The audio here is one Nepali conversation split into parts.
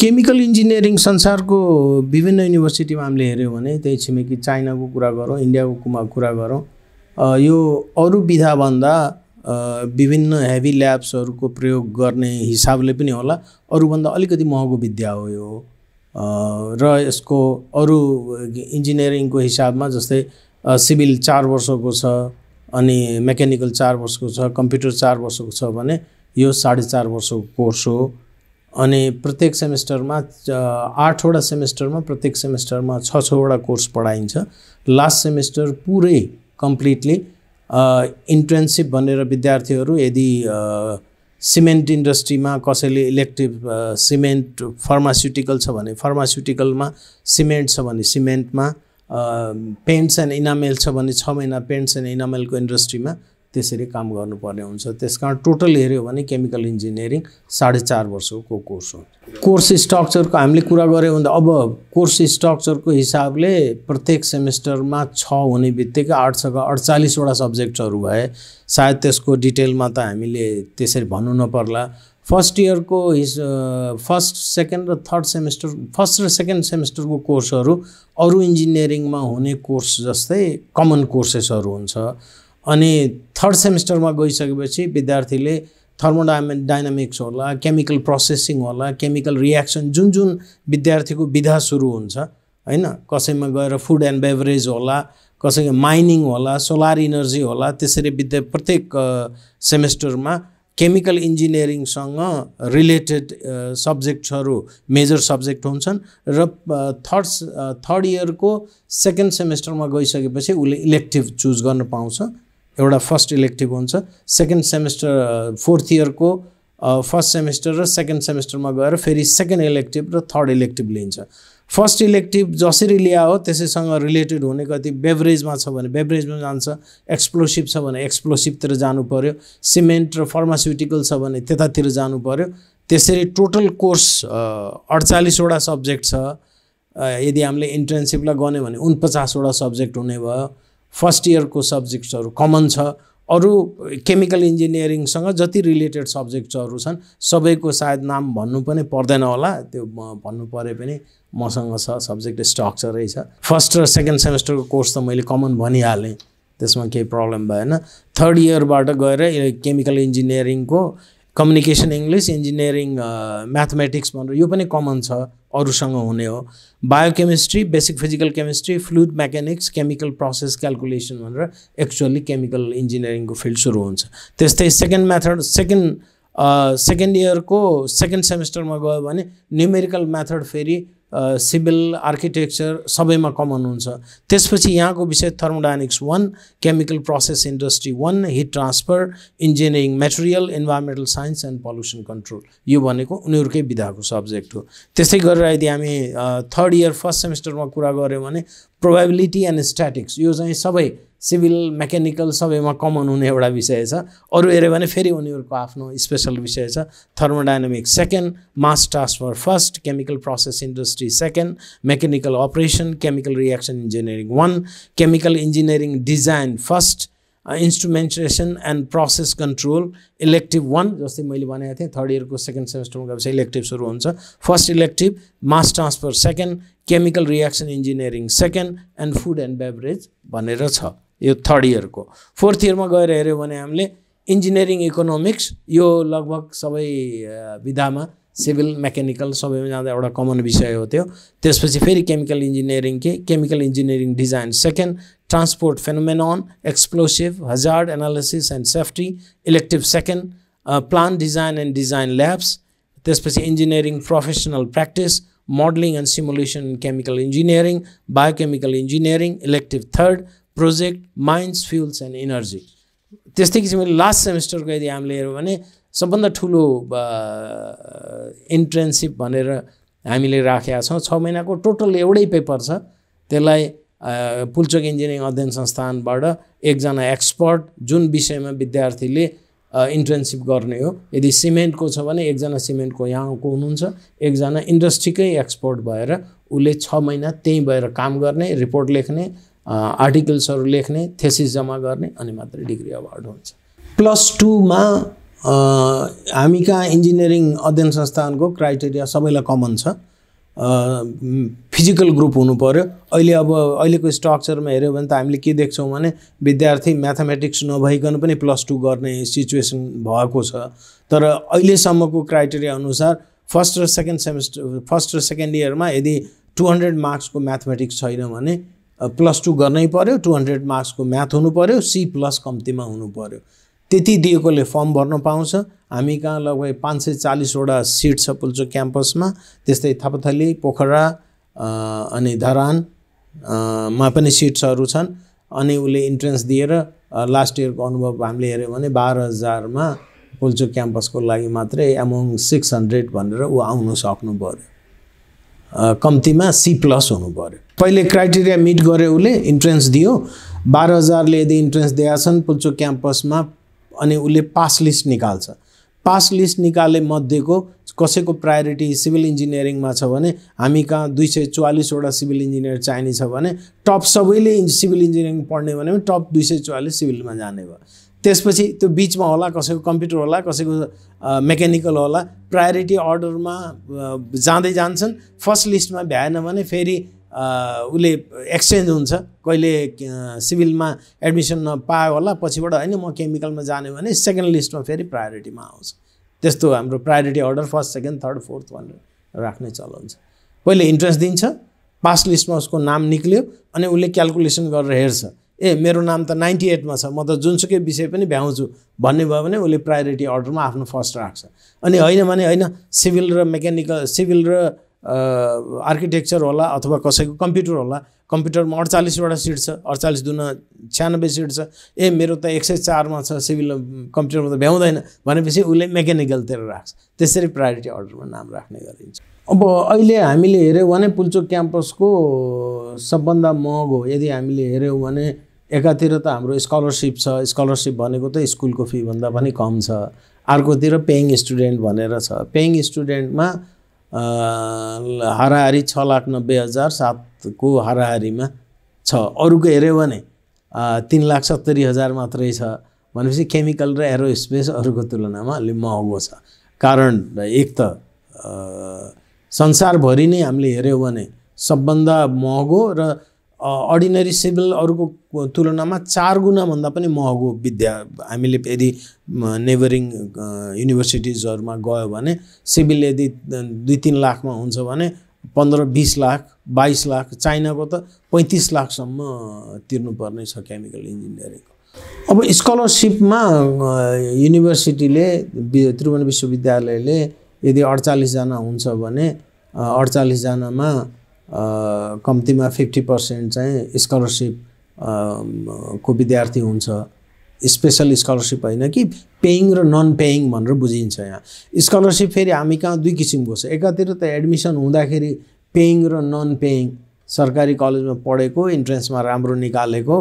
केमिकल इंजीनियरिंग संसार को विभिन्न यूनिवर्सिटी में हमें हेर्यौं भने त्यही छिमेकी चाइना को कुरा गरौं, इंडिया को कुरा गरौं, यो अरु विधा भन्दा विभिन्न हेवी लैब्स को प्रयोग गर्ने हिसाबले पनि होला, अरु भन्दा अलिकति महँगो विद्या हो यो र यसको अरु इंजीनियरिंग को हिसाब में जस्तै सिविल 4 वर्ष को छ, अनि मेकानिकल 4 वर्ष को छ, कंप्यूटर 4 वर्ष को छ भने यो 4.5 वर्ष को कोर्स हो। अनि प्रत्येक सेमेस्टर में 8 वटा सेमेस्टर में प्रत्येक सेमेस्टर में 6-6 वटा कोर्स पढ़ाइन्छ। लास्ट सेमेस्टर पूरे कम्प्लिटली इंटर्नशिप भनेर विद्यार्थीहरू यदि सीमेंट इंडस्ट्री में कसैले इलेक्टिव सीमेंट फार्मास्युटिकल छ भने फार्मास्युटिकल में, सीमेंट छ भने सीमेंट में, पेन्ट्स एंड इनामेल छ भने 6 महिना पेन्ट्स एंड इनामेल को इंडस्ट्री में त्यसरी काम गर्नुपर्ने हुन्छ। त्यसकारण टोटल हेर्यो भने केमिकल इंजीनियरिंग 4.5 वर्ष को कोर्स हो। कोर्स स्ट्रक्चर को हामीले कुरा गर्यौं भने अब कोर्स स्ट्रक्चर को हिसाबले प्रत्येक सेमेस्टर में 6 हुनेबित्तिकै 8 सँग 48 वटा सब्जेक्टहरू भए, सायद त्यसको डिटेलमा त हामीले त्यसरी भन्नु नपर्ला। फर्स्ट इयर को फर्स्ट सेकेंड र थर्ड सेमेस्टर, फर्स्ट र सेकेंड सेमेस्टर को कोर्सहरू अरु इंजीनियरिंग में होने कोर्स जस्तै कमन कोर्सेसहरू हुन्छ। अनि थर्ड सेमेस्टर में गइसकेपछि विद्यार्थीले थर्मोडायनामिक्स होला, केमिकल प्रोसेसिंग होला, केमिकल रिएक्सन जुन विद्यार्थी को विधा सुरु हुन्छ हैन, कसैमा गएर फूड एंड बेवरेज होला, कसैको माइनिंग होला, सोलर इनर्जी होला, त्यसरी प्रत्येक सेमेस्टर में केमिकल इंजीनियरिंग सँग रिलेटेड सब्जेक्टहरू मेजर सब्जेक्ट हुन्छन् र थर्ड इयर को सेकेंड सेमेस्टर में गइसकेपछि उले इलेक्टिभ चुज गर्न पाउँछ। एउटा फर्स्ट इलेक्टिभ हुन्छ, सेकेंड सेमेस्टर फोर्थ इयर को फर्स्ट सेमेस्टर र सेकेंड सेमेस्टर में गएर फेरि सेकेंड इलेक्टिभ र थर्ड इलेक्टिभ लिन्छ। फर्स्ट इलेक्टिभ जसरी लिया हो त्यसैसँग रिलेटेड हुने, कति बेवरेज में छ भने बेवरेज में जान्छ, एक्सप्लोसिव छ भने एक्सप्लोसिवतिर जानु पर्यो, सीमेंट र फार्मास्युटिकल छ भने त्यतातिर जानु पर्यो। त्यसरी टोटल कोर्स 48 वटा सब्जेक्ट छ। यदि हामीले इन्टर्नशिपलाई गर्ने भने 49 वटा सब्जेक्ट हुने भयो। फर्स्ट इयर को सब्जेक्ट्सहरु कमन छ, अरु केमिकल इंजीनियरिंगसँग जति रिलेटेड सब्जेक्ट्सहरु छन् सबैको सायद नाम भन्नु पनि पर्दैन होला, त्यो भन्नु परे पनि मसँग सब्जेक्ट स्ट्रक्चरै छ। फर्स्ट र सेकेन्ड सेमेस्टर को कोर्स त मैले कमन भनिहालेँ, त्यसमा केही प्रब्लम भएन। थर्ड इयरबाट गएर केमिकल इंजीनियरिंग को कम्युनिकेसन इंग्लिश, इंजीनियरिंग मैथमेटिक्स भनेर यो पनि कमन छ, अरुसँग हुने हो। Biochemistry, basic physical chemistry, fluid mechanics, chemical process calculation भनेर एक्चुअली केमिकल इंजीनियरिंग को फील्ड सुरु हुन्छ। त्यस्तै सेकेंड इयर को सेकेंड सेमेस्टर में गयो भने न्यूमेरिकल मेथड फेरि सिविल आर्किटेक्चर सबैमा कमन हुन्छ। त्यसपछि यहाँ को विषय thermodynamics 1, chemical process industry 1, heat transfer, engineering material, environmental science and pollution control, यो भनेको उनीहरुकै विधाको सब्जेक्ट हो। त्यसै गरेर यदि हामी थर्ड इयर फर्स्ट सेमेस्टर में कुरा गर्यौं भने प्रोबेबिलिटी एंड स्टैटिक्स, यो चाहिँ सबै सिविल मेकानिकल सबैमा कमन हुने एउटा विषय छ। अरु हेर्यो भने फेरि उनीहरुको आफ्नो स्पेशल विषय छ। Thermodynamics second, mass transfer first, chemical process industry second, mechanical operation, chemical reaction engineering 1, chemical engineering design first, instrumentation and process control elective 1, जस्तै मैले भनेको थिएँ थर्ड इयर को सेकेंड सेमेस्टर में गएपछि इलेक्टिव सुरु हुन्छ। First elective mass transfer second, chemical reaction engineering second and food and beverage भनेर छ यो थर्ड इयर को। फोर्थ इयर में गएर हेर्यो भने हामीले इंजीनियरिंग इकोनोमिक्स, यो लगभग सबै विधामा सिविल मेकानिकल सबैमा जाँदा एउटा कमन विषय हो त्यो। त्यसपछि फेरि केमिकल इंजीनियरिंग के chemical engineering design second, transport phenomenon, explosive, hazard analysis and safety elective second, plan design and design labs, त्यसपछि engineering professional practice, modelling and simulation in chemical engineering, biochemical engineering elective third, project mines, fuels and energy. त्यस्तै किसिमले लास्ट सेमेस्टर को यदि हामीले हेर्यो भने सबभन्दा ठुलो इन्टर्नशिप भनेर हामीले राखेका छौं। 6 महिना को टोटल एउटै पेपर छ, त्यसलाई पुल्चोक इंजीनियरिंग अध्ययन संस्थानबाट एकजना एक्सपर्ट जुन विषय में विद्यार्थीले इंटर्नशिप गर्ने हो, यदि सीमेंट को छ भने एकजना सीमेंट को यहाँ को हुनुहुन्छ, एकजना इंडस्ट्रीकै एक्सपर्ट भएर उले 6 महिना त्यही भएर काम गर्ने, रिपोर्ट लेख्ने, आर्टिकल्सहरु लेख्ने, थेसिस जमा गर्ने, अनि मात्र डिग्री अवार्ड हुन्छ। प्लस 2 मा हामी का इन्जिनियरिङ अध्ययन संस्थानको क्राइटेरिया सबैलाई कमन छ। फिजिकल ग्रुप हुनु पर्यो। अहिले अब अहिलेको स्ट्रक्चरमा हेर्यो भने त हामीले के देख्छौँ भने विद्यार्थी म्याथमेटिक्स नभइकन पनि +2 गर्ने सिचुएसन भएको छ। तर अहिलेसम्मको क्राइटेरिया अनुसार फर्स्ट र सेकेन्ड इयरमा यदि 200 मार्क्सको म्याथमेटिक्स छैन भने +2 गर्नै पर्यो, 200 मार्क्सको म्याथ हुनु पर्यो, C+ कम्तिमा हुनु पर्यो। त्यति दिएकोले फर्म भर्न पाउँछ। हामी कहाँ लगभग 540 वटा सीट छ पुल्चोक क्याम्पसमा। त्यस्तै थापाथली, पोखरा अनि धरान मा पनि सीट्सहरु छन्। अनि उले इन्ट्रेन्स दिएर लास्ट इयरको अनुभव हामीले हेर्यो भने 12000 मा पुल्चोक क्याम्पसको लागि मात्रै अमङ 600 भनेर उ आउन सक्नु पर्यो। कम्तिमा C+ हुनु पर्यो। पहिले क्राइटेरिया मिट गर्यो, उले इन्ट्रेन्स दियो। 12000 ले यदि इन्ट्रेन्स दिएका छन् पुल्चोक क्याम्पसमा अनि उले पास लिस्ट निकाल्छ। पास लिस्ट निकाले मध्येको कसैको प्रायोरिटी सिभिल इन्जिनियरिङमा छ भने हामी कहाँ 244 वटा सिभिल इन्जिनियर चाहिने छ भने टप सबैले सिभिल इन्जिनियरिङ पढ्ने भने टप 244 सिभिलमा जाने भयो। त्यसपछि त्यो बीचमा होला कसैको कम्प्युटर होला, कसैको मेकानिकल होला। प्रायोरिटी अर्डरमा जाँदै जान्छन्। फर्स्ट लिस्टमा भ्याएन भने फेरि उले एक्सचेन्ज हुन्छ। कहिले सिभिलमा एडमिसन नपायो होला, पछिबाट हैन म केमिकलमा जाने भने सेकेन्ड लिस्टमा फेरि प्रायोरिटीमा आउँछ। त्यस्तो हाम्रो priority order first, second, third, fourth भनेर राख्ने चलन छ। पहिले इन्ट्रेन्स दिन्छ, पास लिस्टमा उसको नाम निक्ल्यो अनि उले क्याल्कुलेसन गरेर हेर्छ, ए मेरो नाम त 98 मा छ, म त जुनसुकै विषय पनि भ्याउँछु भन्ने भयो भने उले प्रायोरिटी अर्डरमा आफ्नो फर्स्ट राख्छ। अनि हैन भने हैन सिभिल र मेकानिकल, सिभिल र आर्किटेक्चर होला अथवा कसैको कम्प्युटर होला, कम्प्युटरमा 48 वटा सीट छ, 48×2 96 सीट छ, ए मेरो त 104 मा छ, सिभिल कम्प्युटरमा त भ्याउँदैन भनेपछि उले मेकानिकलतिर राख्छ। त्यसरी प्रायोरिटी अर्डरमा नाम राख्ने गरिन्छ। अब अहिले हामीले हेर्यो भने पुल्चोक क्याम्पसको सबभन्दा महँगो यदि हामीले हेर्यो भने एकातिर त हाम्रो स्कलरशिप छ। स्कलरशिप भनेको त स्कुलको फी भन्दा पनि कम छ। अर्कोतिर पेइङ स्टुडेन्ट भनेर छ। पेइङ स्टुडेन्टमा हाराहारी 6,90,007 को हाराहारीमा छ। अरुको हेर्यो भने 3,70,000 मात्रै छ भनेपछि केमिकल र एरोस्पेस अरुको तुलनामा अलि महँगो छ। कारण एक त संसारभरि नै हामीले हेर्यो भने सबभन्दा महँगो र अर्डिनरी सिभिल अरुको तुलनामा 4 गुणा भन्दा पनि महँगो विद्या हामीले यदि नेबरिङ युनिभर्सिटीजहरुमा गयो भने सिभिल यदि 2-3 लाख मा हुन्छ भने 15-20 लाख, 22 लाख, चाइनाको त 35 लाख सम्म तिर्नु पर्ने छ केमिकल इन्जिनियरिङको। अब स्कलरशिपमा युनिभर्सिटीले त्रिभुवन विश्वविद्यालयले यदि 48 जना हुन्छ भने 48 जनामा कम्तिमा 50% चाहिँ स्कलरशिप को विद्यार्थी हुन्छ। स्पेशल स्कलरशिप हैन कि पेइङ र नन पेइङ भनेर बुझिन्छ। यहाँ स्कलरशिप फेरि हामी कहाँ दुई किसिमको छ। एकातिर त एडमिसन हुँदाखेरि पेइङ र नन पेइङ, सरकारी कलेजमा पढेको इन्ट्रेन्समा राम्रो निकालेको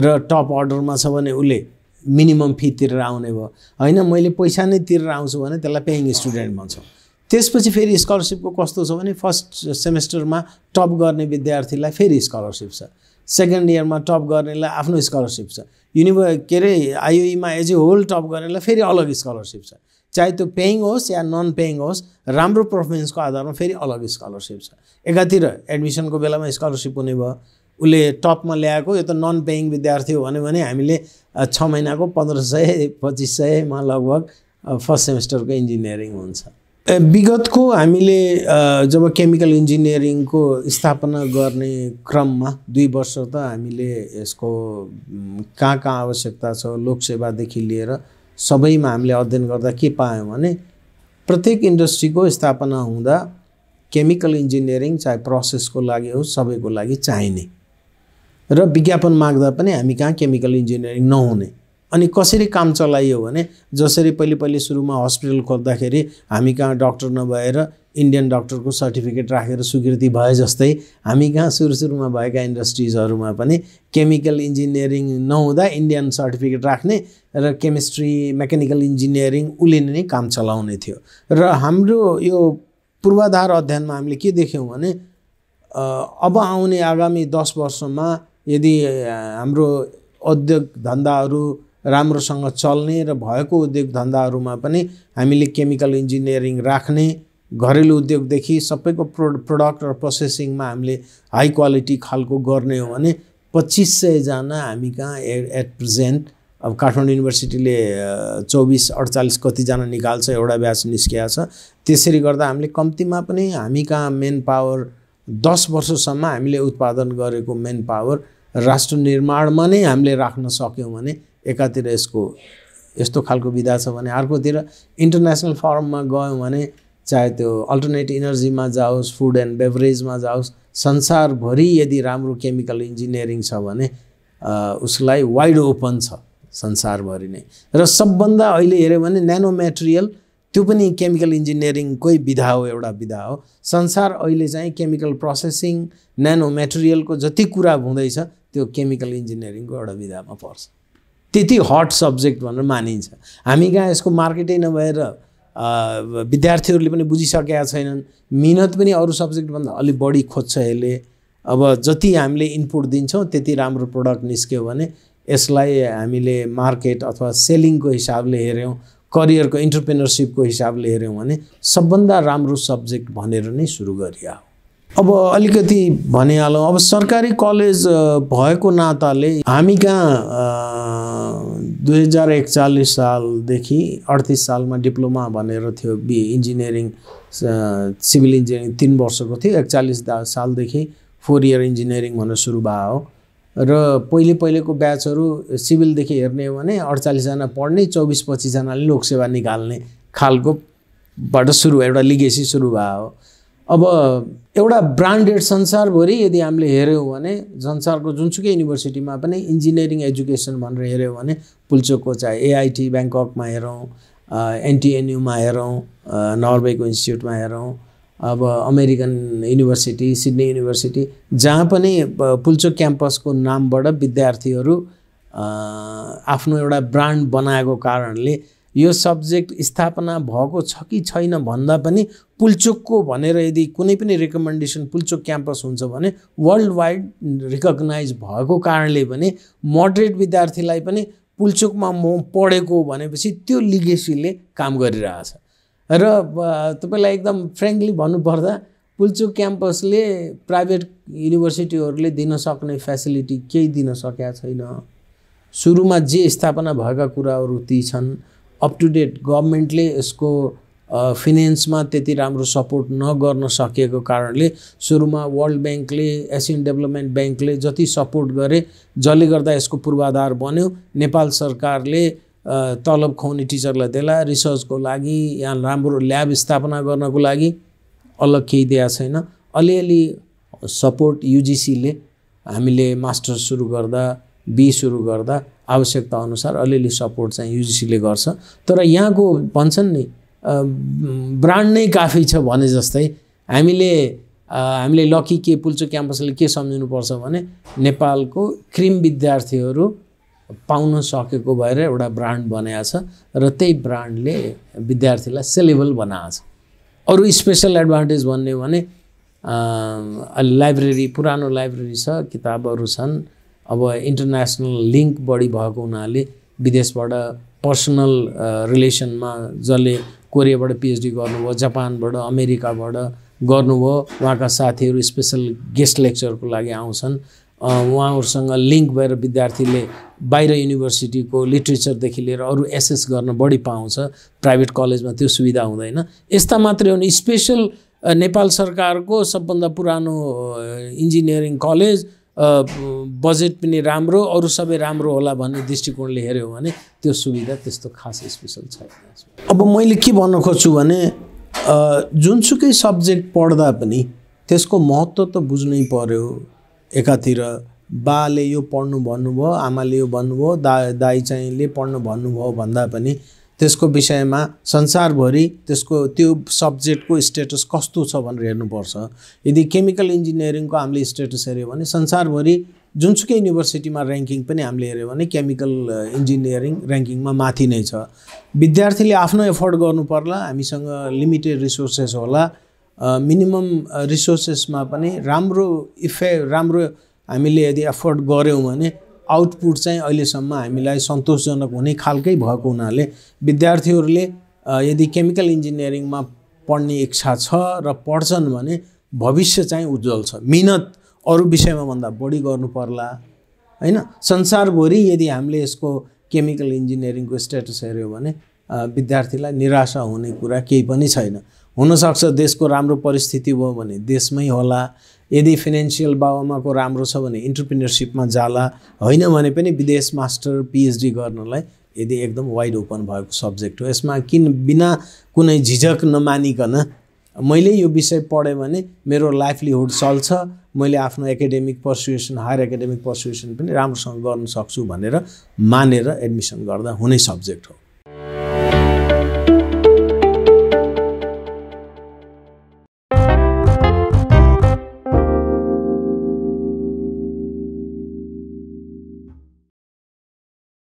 र टप अर्डरमा छ भने उले मिनिमम फी तिरेर आउने भयो। हैन मैले पैसा नै तिरेर आउँछु भने त्यसलाई पेइङ स्टुडेन्ट भन्छौं। त्यसपछि फेरि स्कलरशिपको कस्तो छ भने फर्स्ट सेमेस्टरमा टप गर्ने विद्यार्थीलाई फेरि स्कलरशिप छ, सेकेन्ड इयरमा टप गर्नेलाई आफ्नो स्कलरशिप छ, IUE मा एज ए होल टप गर्नेलाई फेरि अलग स्कलरशिप छ। चाहे त्यो पेइङ होस् या नन पेइङ होस्, राम्रो पर्फर्मेन्सको आधारमा फेरि अलग स्कलरशिप छ। एकातिर एडमिसनको बेलामा स्कलरशिप हुने भयो, उले टपमा ल्याएको यो त नन पेइङ विद्यार्थी हो भन्यो भने हामीले 6 महिनाको 1,500-2,500 मा लगभग फर्स्ट सेमेस्टरको इन्जिनियरिङ हुन्छ। विगतको हामीले जब केमिकल इन्जिनियरिङको स्थापना गर्ने क्रममा 2 वर्ष त हामीले यसको कहाँ आवश्यकता छ लोकसेवादेखि लिएर सबैमा हामीले अध्ययन गर्दा के पायौं भने प्रत्येक इन्डस्ट्रीको स्थापना हुँदा केमिकल इन्जिनियरिङ चाहे प्रोसेसको लागि हो सबैको लागि चाहिने र विज्ञापन माग्दा पनि हामी कहाँ केमिकल इन्जिनियरिङ नहुने। अनि कसरी काम चलाइयो भने जसरी पहिले सुरुमा हस्पिटल खोल्दाखेरि हामी कहाँ डाक्टर नभएर इन्डियन डाक्टरको सर्टिफिकेट राखेर स्वीकृति भए जस्तै हामी कहाँ सुरुमा भएका इन्डस्ट्रीजहरुमा पनि केमिकल इन्जिनियरिङ नहुँदा इन्डियन सर्टिफिकेट राख्ने र केमिस्ट्री, मेकानिकल इन्जिनियरिङ उले नै काम चलाउने थियो। र हाम्रो यो पूर्वाधार अध्ययनमा हामीले के देख्यौं भने अब आउने आगामी 10 वर्षमा यदि हाम्रो औद्योगिक धन्दाहरु राम्रोसँग चल्ने र भएको उद्योग धन्दाहरुमा पनि हामीले केमिकल इन्जिनियरिङ राख्ने, घरेलु उद्योगदेखि सबैको प्रोडक्ट र प्रोसेसिङमा हामीले हाई क्वालिटी खालको गर्ने हो भने 2500 जना हामी कहाँ एट प्रेजेन्ट अब काठमाडौँ युनिभर्सिटीले 24-48 कतिजना निकाल्छ, एउटा ब्याच निस्किया छ। त्यसरी गर्दा हामीले कम्तीमा पनि हामी कहाँ मेन पावर 10 वर्षसम्म हामीले उत्पादन गरेको मेन पावर राष्ट्र निर्माणमा नै हामीले राख्न सक्यौं भने एकातिर यसको यस्तो खालको विधा छ भने, अर्कोतिर इन्टरनेशनल फर्ममा गयौं भने चाहे त्यो अल्टरनेटिभ इनर्जीमा जाओस्, फूड एन्ड बेभरेजमा जाओस्, संसारभरि यदि राम्रो केमिकल इन्जिनियरिङ छ भने उसलाई वाइड ओपन छ संसारभरि नै। र सबभन्दा अहिले हेर्यो भने न्यानो मटेरियल त्यो पनि केमिकल इन्जिनियरिङकै विधा हो, एउटा विधा हो। संसार अहिले चाहिँ केमिकल प्रोसेसिङ, न्यानो मटेरियलको जति कुरा हुँदैछ त्यो केमिकल इन्जिनियरिङको एउटा विधामा पर्छ। त्यति हट सब्जेक्ट भनेर मानिन्छ। हामी कहाँ यसको मार्केटै नभएर विद्यार्थीहरूले पनि बुझिसकेका छैनन्, मेहनत पनि अरू सब्जेक्टभन्दा अलि बढी खोज्छ यसले। अब जति हामीले इनपुट दिन्छौँ त्यति राम्रो प्रोडक्ट निस्क्यो भने यसलाई हामीले मार्केट अथवा सेलिङको हिसाबले हेर्यौं, करियरको एन्टरप्रेन्योरशिपको हिसाबले हेर्यौं भने सबभन्दा राम्रो सब्जेक्ट भनेर नै सुरु गरिया हो। अब अलिकति भनिहालौँ, अब सरकारी कलेज भएको नाताले हामी कहाँ 2041 सालदेखि 38 सालमा डिप्लोमा भनेर थियो, बी इन्जिनियरिङ सिभिल इन्जिनियरिङ 3 वर्षको थियो, 41 सालदेखि 4 इयर इन्जिनियरिङ भनेर सुरु भयो। र पहिले पहिलेको ब्याचहरु सिभिलदेखि हेर्ने हो भने 48 जना पढ्ने, 24-25 जनाले लोकसेवा निकाल्ने खालको बाट सुरु एउटा लिगेसी सुरु भयो। अब एउटा ब्रान्डेड संसारभरि यदि हामीले हेर्यौं भने संसारको जुनसुकै युनिभर्सिटीमा पनि इन्जिनियरिङ एजुकेसन भनेर हेर्यौं भने पुल्चोकको चाहिँ एआईटी बैंककमा हेरौं, एनटीएनयुमा हेरौं, नर्वेको इन्स्टिट्युटमा हेरौं, अब अमेरिकन युनिभर्सिटी सिडनी युनिभर्सिटी जहाँ पनि पुल्चोक क्याम्पसको नामबाट विद्यार्थीहरू आफ्नो एउटा ब्रान्ड बनाएको कारणले यो सब्जेक्ट स्थापना भएको छ कि छैन भन्दा पनि पुल्चोकको भनेर यदि कुनै पनि रिकमेन्डेसन पुल्चोक क्याम्पस हुन्छ भने वर्ल्ड वाइड रिकग्नाइज भएको कारणले पनि मोडरेट विद्यार्थीलाई पनि पुल्चोकमा म पढेको भनेपछि त्यो लिगेसीले काम गरिरहेछ। र तपाईलाई एकदम फ्र्याङ्कली भन्नुपर्दा पुल्चोक क्याम्पसले प्राइभेट युनिभर्सिटीहरूले दिन सक्ने फ्यासिलिटी केही दिन सकेका छैन। सुरुमा जे स्थापना भएका कुराहरू ती छन्, अप टु डेट गभर्नमेन्टले यसको फाइनान्समा त्यति राम्रो सपोर्ट नगर्न सकेको कारणले सुरुमा वर्ल्ड बैंकले, एसियन डेभलपमेन्ट बैंकले जति सपोर्ट गरे जसले गर्दा यसको पूर्वाधार बन्यो। नेपाल सरकारले तलब खुवाउने टिचरलाई देला, रिसर्चको लागि यहाँ राम्रो ल्याब स्थापना गर्नको लागि अलग केही दिया छैन, अलिअलि सपोर्ट युजीसीले हामीले मास्टर्स सुरु गर्दा बी सुरु गर्दा आवश्यकता अनुसार अलिअलि सपोर्ट चाहिँ युजीसीले गर्छ। तर यहाँको भन्छन् नि ब्रान्ड नै काफी छ भने जस्तै हामीले लकी के पुल्चोक क्याम्पसले के सम्झिनु पर्छ भने नेपालको क्रिम विद्यार्थीहरू पाउन सकेको भएर एउटा ब्रान्ड बनाएको छ र त्यही ब्रान्डले विद्यार्थीलाई सेलेबल बनाएको छ। अरु स्पेशल एडभान्टेज भन्ने भने लाइब्रेरी, पुरानो लाइब्रेरी छ, किताबहरू छन्। अब इन्टरनेशनल लिंक बढी भएको हुनाले विदेशबाट पर्सनल रिलेसनमा जसले कोरियाबाट पीएचडी गर्नुभयो, जापानबाट, अमेरिकाबाट गर्नुभयो, उहाँका साथीहरू स्पेशल गेस्ट लेक्चरको लागि आउँछन्। उहाँहरूसँग लिंक भएर विद्यार्थीले बाहिर युनिभर्सिटीको लिटरेचरदेखि लिएर अरू एसेस गर्न बढी पाउँछ। प्राइभेट कलेजमा त्यो सुविधा हुँदैन। यस्ता मात्रै होइन, स्पेशल नेपाल सरकारको सबभन्दा पुरानो इन्जिनियरिङ कलेज, बजेट पनि राम्रो, अरू सबै राम्रो होला भन्ने दृष्टिकोणले हेर्यो भने त्यो सुविधा त्यस्तो खास स्पेशल छैन। अब मैले के भन्न खोज्छु भने जुनसुकै सब्जेक्ट पढ्दा पनि त्यसको महत्त्व त बुझ्नै पर्यो। एकातिर बाले यो पढ्नु भन्नुभयो, आमाले यो भन्नुभयो, दाई चाहिँले पढ्नु भन्नुभयो भन्दा पनि त्यसको विषयमा संसारभरि त्यसको त्यो सब्जेक्टको स्टेटस कस्तो छ भनेर हेर्नुपर्छ। यदि केमिकल इन्जिनियरिङको हामीले स्टेटस हेर्यो भने संसारभरि जुनसुकै युनिभर्सिटीमा र्याङ्किङ पनि हामीले हेर्यो भने केमिकल इन्जिनियरिङ र्याङ्किङमा माथि नै छ। विद्यार्थीले आफ्नो एफोर्ट गर्नुपर्ला, हामीसँग लिमिटेड रिसोर्सेस होला, मिनिमम रिसोर्सेसमा पनि राम्रो हामीले यदि एफोर्ड गऱ्यौँ भने आउटपुट चाहिँ अहिलेसम्म हामीलाई सन्तोषजनक हुने खालकै भएको हुनाले विद्यार्थीहरूले यदि केमिकल इन्जिनियरिङमा पढ्ने इच्छा छ र पढ्छन् भने भविष्य चाहिँ उज्जवल छ। मेहनत अरु विषयमा भन्दा बढी गर्नु पर्ला हैन। संसारभरि यदि हामीले यसको केमिकल इन्जिनियरिङको स्टेटस हेर्यो भने विद्यार्थीलाई निराशा हुने कुरा केही पनि छैन। हुन सक्छ देशको राम्रो परिस्थिति भयो भने देशमै होला, यदि फाइनान्शियल बाबुआमाको राम्रो छ भने एन्टरप्रेन्योरशिपमा जाला, होइन भने पनि विदेश मास्टर पीएचडी गर्नलाई यदि एकदम वाइड ओपन भएको सब्जेक्ट हो। यसमा बिना कुनै झिझक नमानिकन मैले यो विषय पढेँ भने मेरो लाइफलीहुड चल्छ, मैले आफ्नो academic persuasion higher academic persuasion पनि राम्रोसँग गर्न सक्छु भनेर मानेर एडमिसन गर्दा हुने सब्जेक्ट हो।